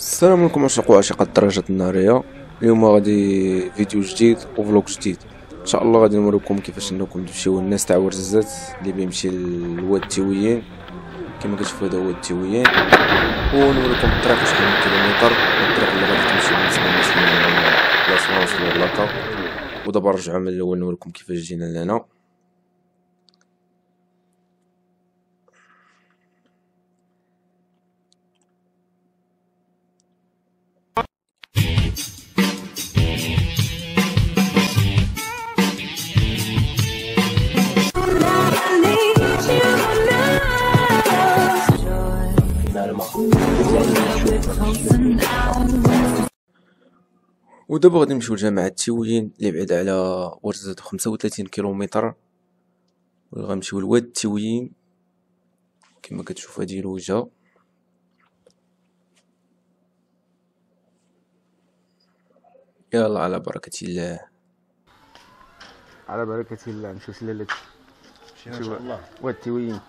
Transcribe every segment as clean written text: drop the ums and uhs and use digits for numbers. السلام عليكم عشاق وعشاقات الدراجات الناريه. اليوم غادي فيديو جديد وفلوق جديد ان شاء الله. غادي نوريكم كيفاش انكم تمشيو الناس تاع ورزازات اللي بيمشي للواد تيويين كما كتشوفوا. هذا هو التيويين ونوريكم الطريق شحال من كيلومتر، الطريق اللي غادي تمشيو بالنسبه للناس اللي سمعوا في البلاطه. ودابا نرجعوا من الاول نوريكم كيفاش جينا لهنا. ودابا غادي نمشيو لجامعة تيويين اللي بعيد على ورزازات 35 كيلومتر، وغنمشيو لواد تيويين كما كتشوف. هادي الوجهة يلا على بركة الله على بركة الله. نمشيو سلالات ان شاء الله واد تيويين.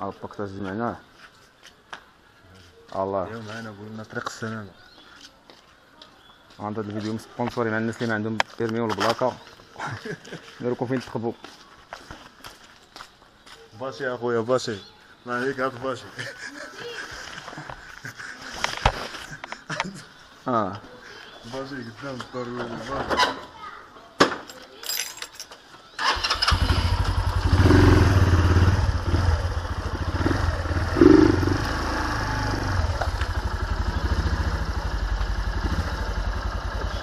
هاك تجمعناه الله اليوم معنا قلنا طريق السلامة. غنضرب الفيديو مسبونسوري مع الناس اللي ما عندهم بيرمي ولا بلاكا. نوريكم فين تخبوا. باشي اخويا باشي، الله يهنيك هاك باشي. باشي قدام الدار وين باشي.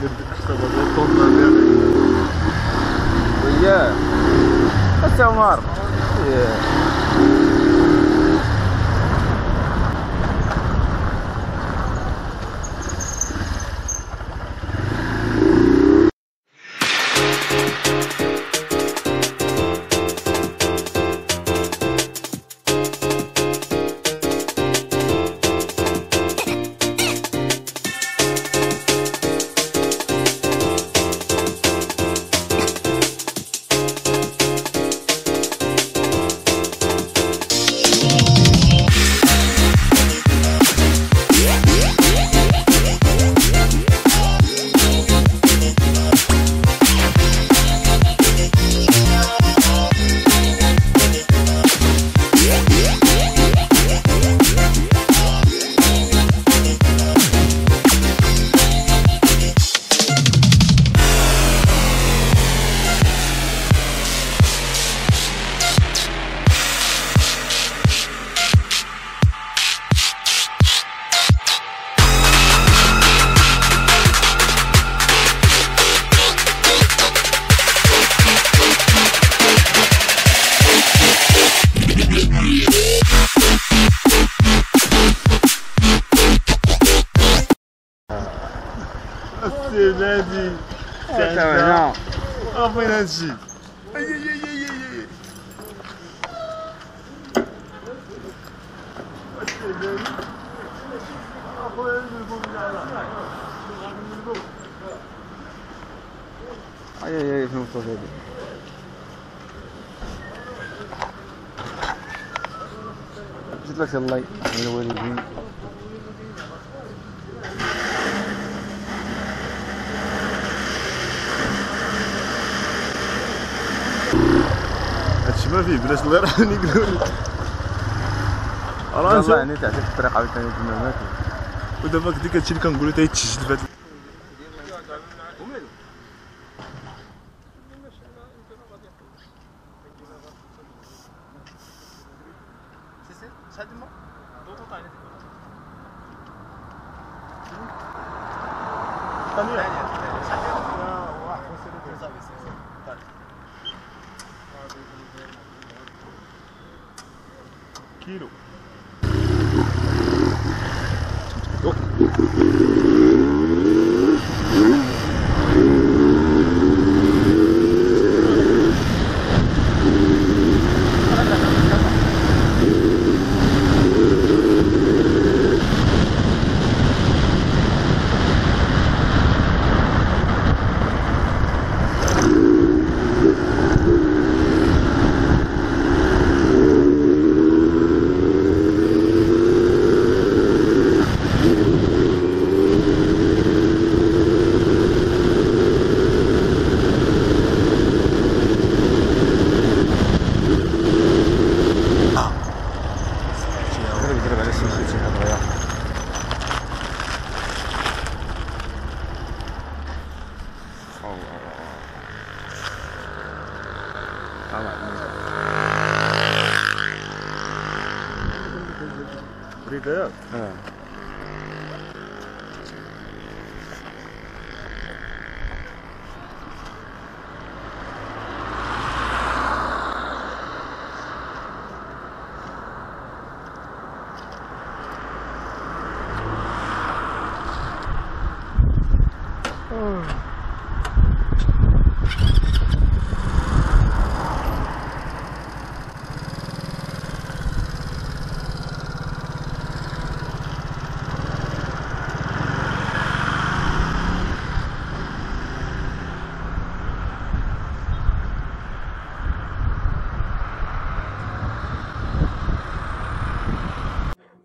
دير احسن الطوب ديالك. وياه حتى عمر نادي تاعنا وين هادشي. اي اي في المصطفى هادي جيت لك الله يحمي الوالدين. هادشي ما فيه بلاش الله يرحمني يقولولي. راه الله يهنيك تعطيك الطريقه اللي كانت كنا ماكل. ودابا كديك هادشي اللي كنقولو تيتسجل فهاد ومالو. شحال دما؟ دوطو طاينه ثانيه كيلو. شي جيت هضريا بريد هاك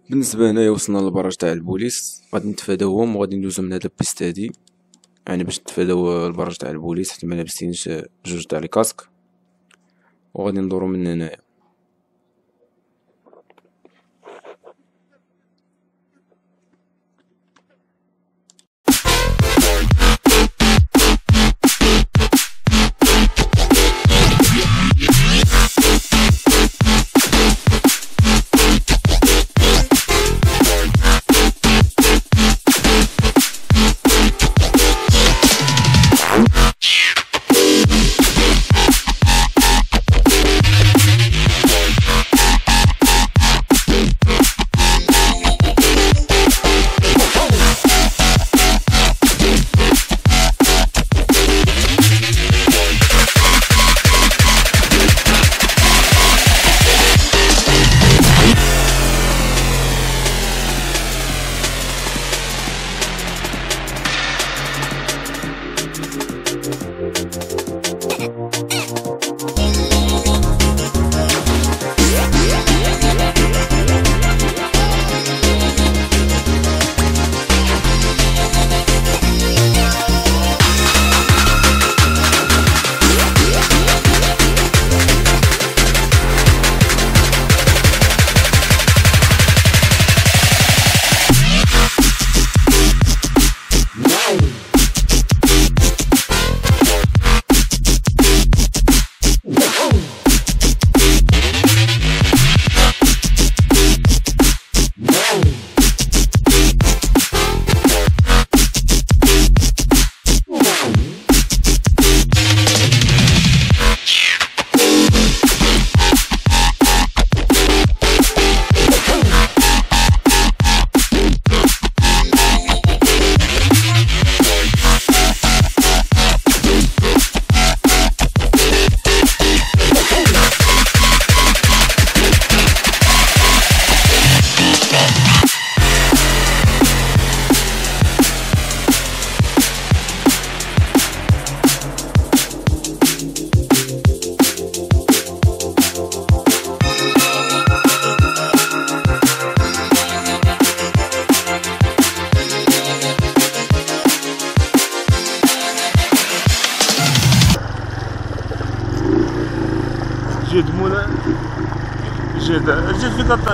بالنسبه هنايا وصلنا للبراج تاع البوليس غادي نتفاداوهم وغادي ندوزو من هذا البيست هادي يعني باش نتفاداو البراج تاع البوليس حتى ما لابسينش جوج تاع لي كاسك وغادي ندورو من هنايا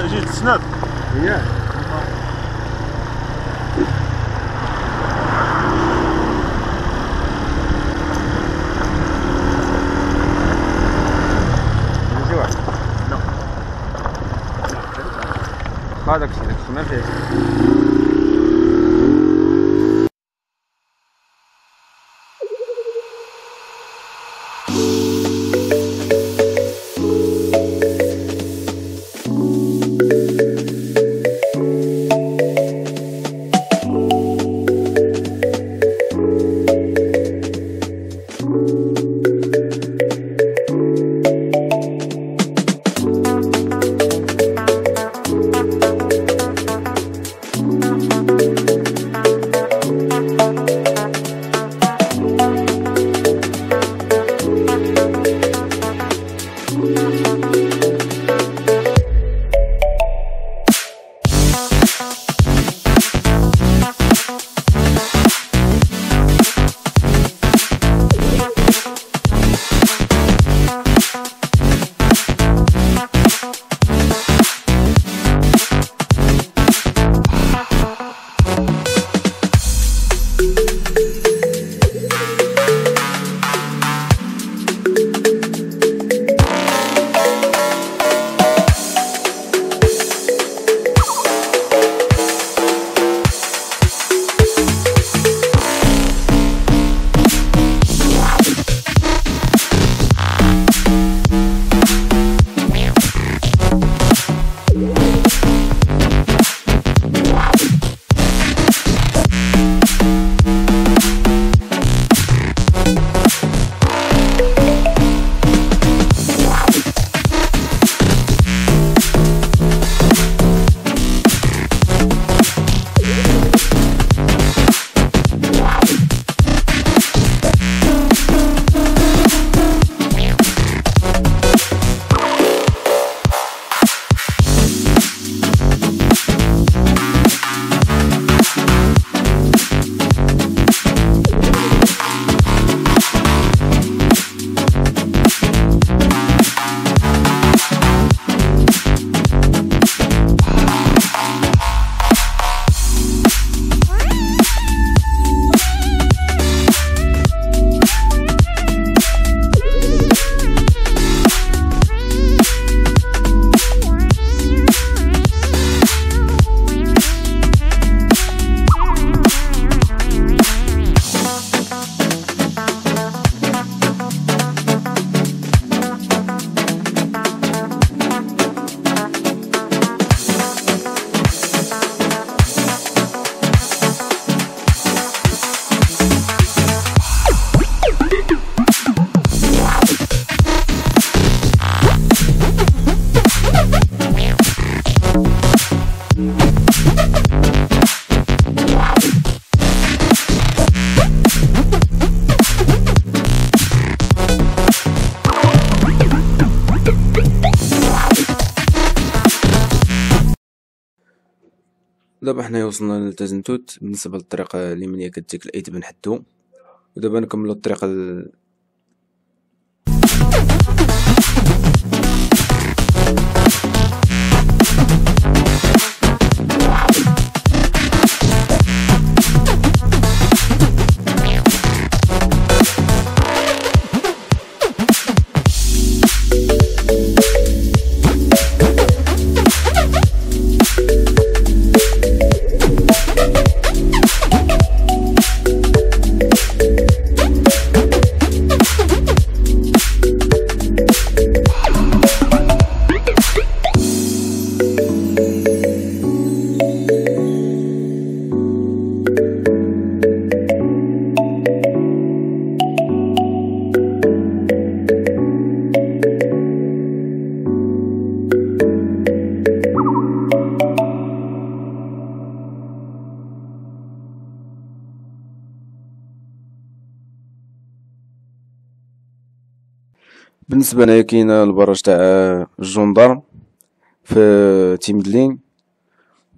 جيت سناب ياه هذاك الشيء ما فيهش دابا حنايا وصلنا للتزنتوت بالنسبه للطريقه اليمينيه كديك الايد بنحدو، ودابا نكملو الطريقه بالنسبه ليا كاين البراج تاع الجندر في تيمدلين،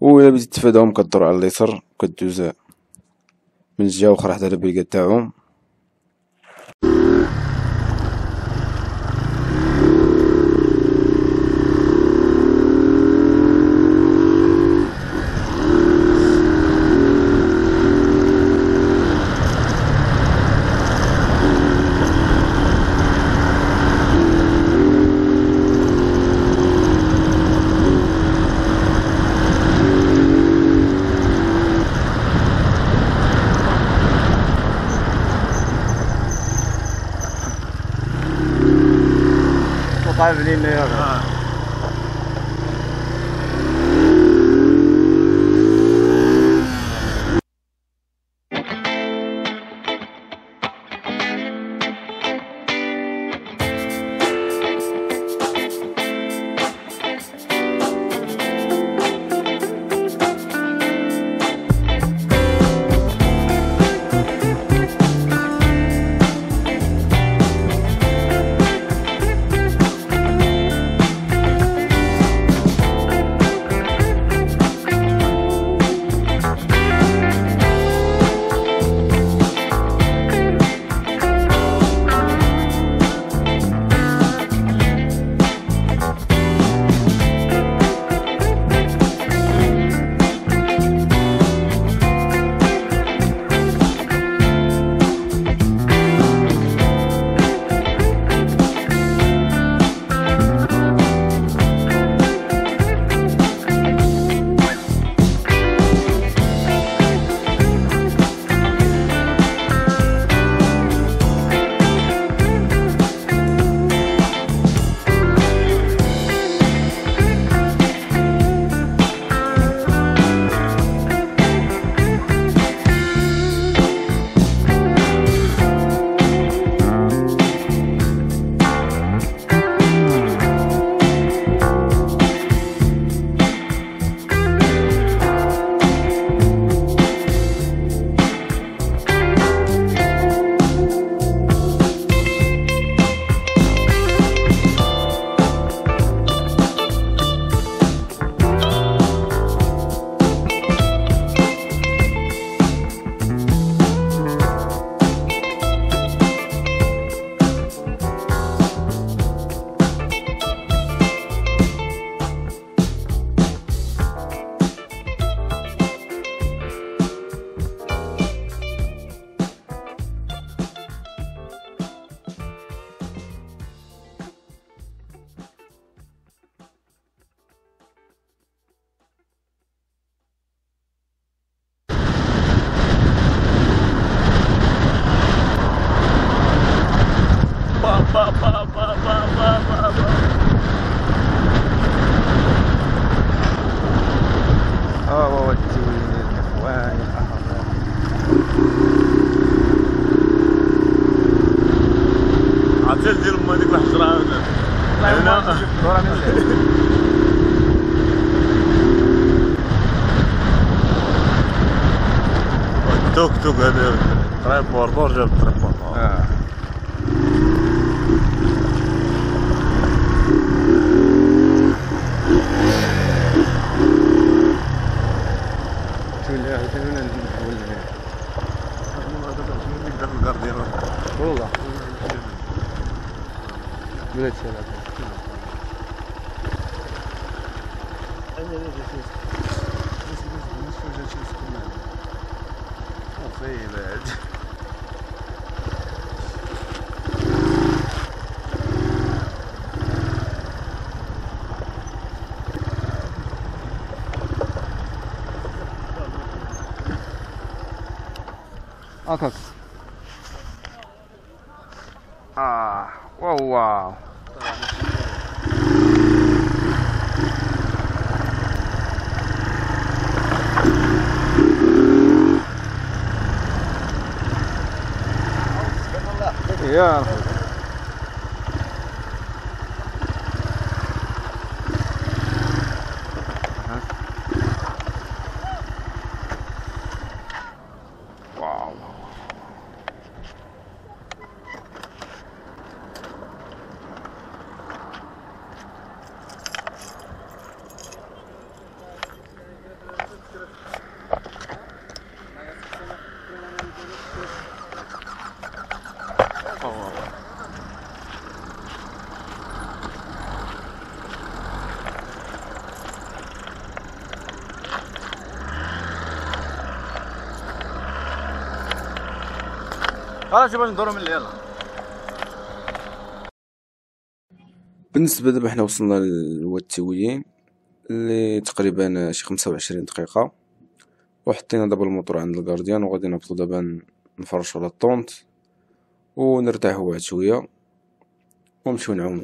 و الا بديت تفاداهم كدور على اليسار كدوز من جهه اخرى حتى للبلقه تاعهم. Traveling there. توك توك هذا تريبور دور جاب تريبور تولي هنا نحول هنا هذا باش نبدا في الكاردير والله بلاتي هكاك واو واو يا راه شباب ندورو من يلا. بالنسبه دابا حنا وصلنا لواد تيويين اللي تقريبا شي 25 دقيقه وحطينا دابا الموطور عند الكارديان وغادي نهبطو دابا نفرشوا على الطونت ونرتاحوا واحد شويه ونمشيو نعومو.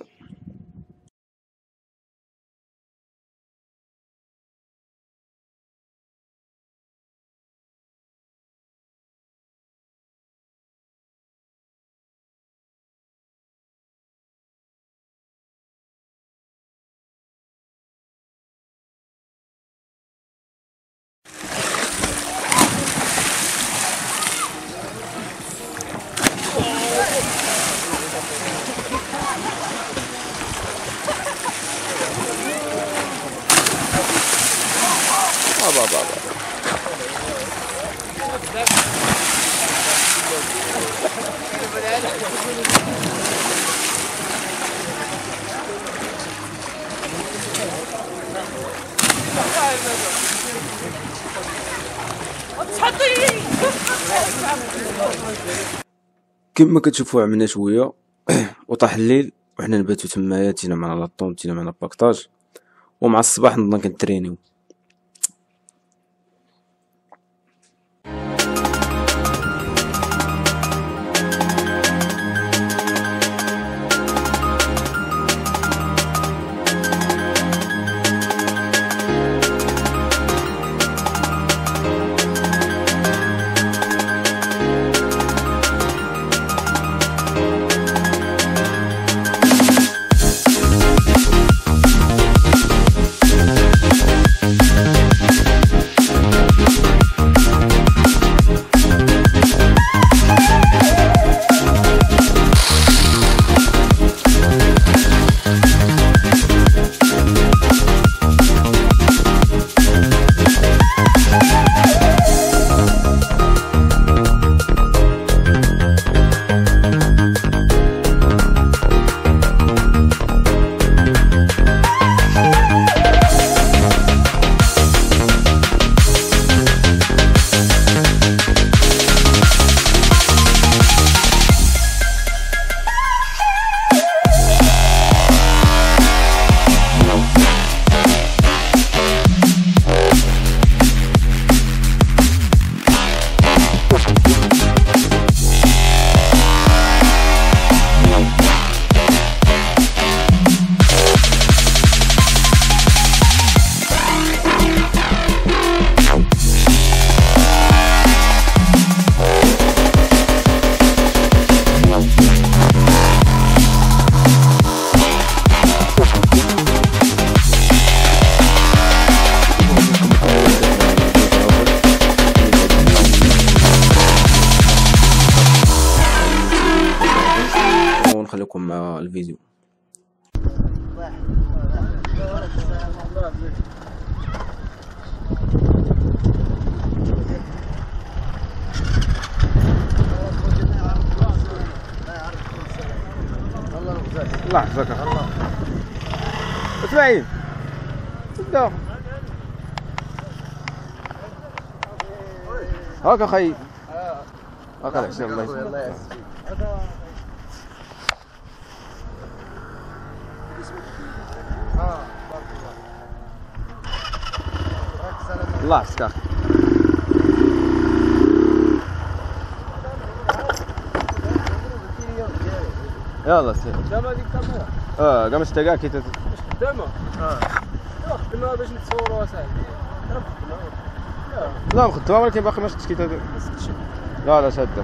كما كتشوفوا عملنا شويه وطاح الليل وحنا نباتو تمايا، تينا معنا لاطون، تينا معنا باكطاج، ومع الصباح نضنا كنترينيو. الفيديو. الله يحفظك الله اسمعي قدام هاك اخي هاك العشير الله يسلمك الله يحفظك اخي يلا سير قدام هذيك الكاميرا قام اشتاقها كي قدامها خدمها باش نتصوروا اصاحبي انا مخدمها لا مخدمها ولكن باقي ما شفتش كي لا لا شادة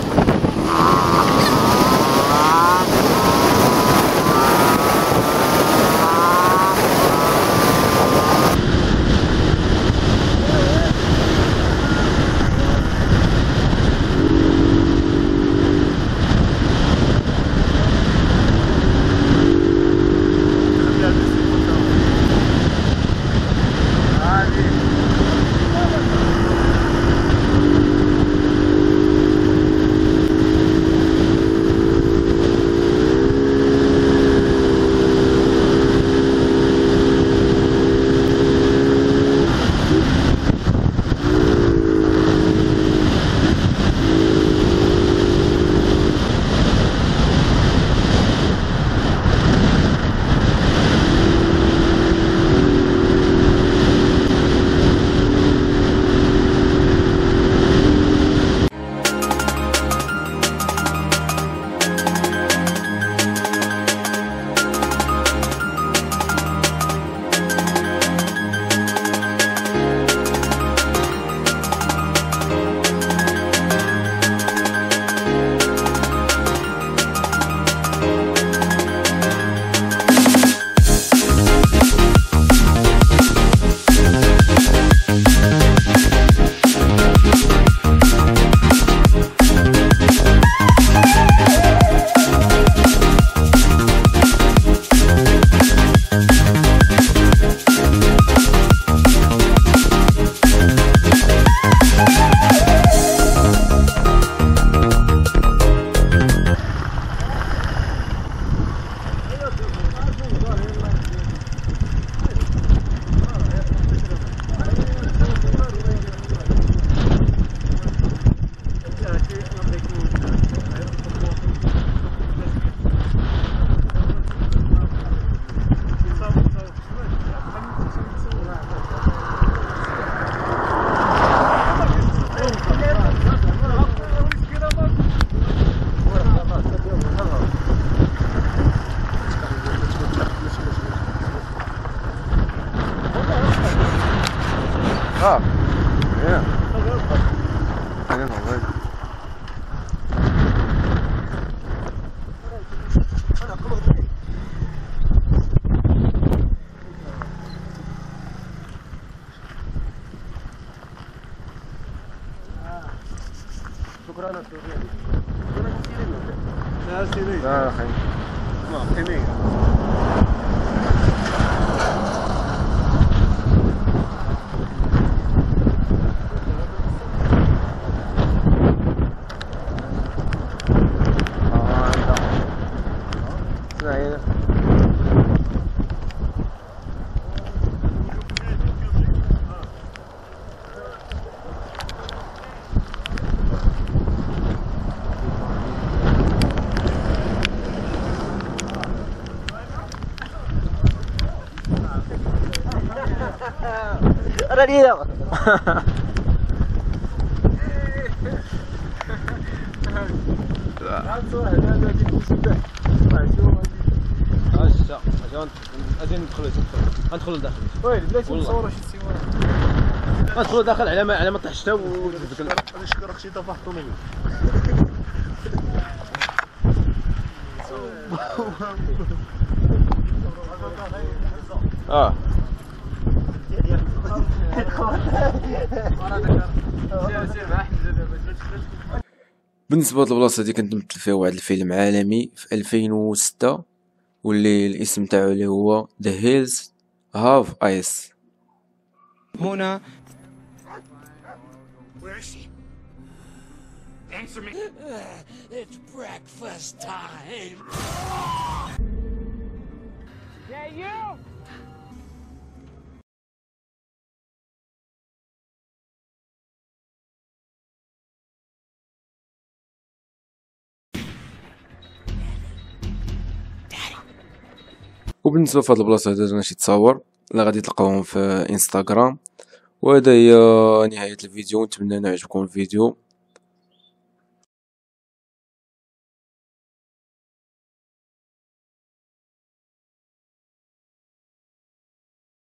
ندخل لداخل ويلي بلاتي نصوروا شي سيوان غتدخل داخل على ما طيح الشتا وتبدل. نشكر اختي طفى حطوني اه بالنسبه للبلاصه هذه كنت مثل فيها واحد الفيلم عالمي في 2006 واللي الاسم تاعو اللي هو The Hills Have Eyes. منى Where is she? Answer me. It's breakfast time. Yeah, you. وبالنسبه لهاد البلاصه هذا درنا شي تصاور اللي غادي تلقاوهم في انستغرام. وهذا هي نهايه الفيديو، نتمنى انه عجبكم الفيديو.